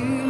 you.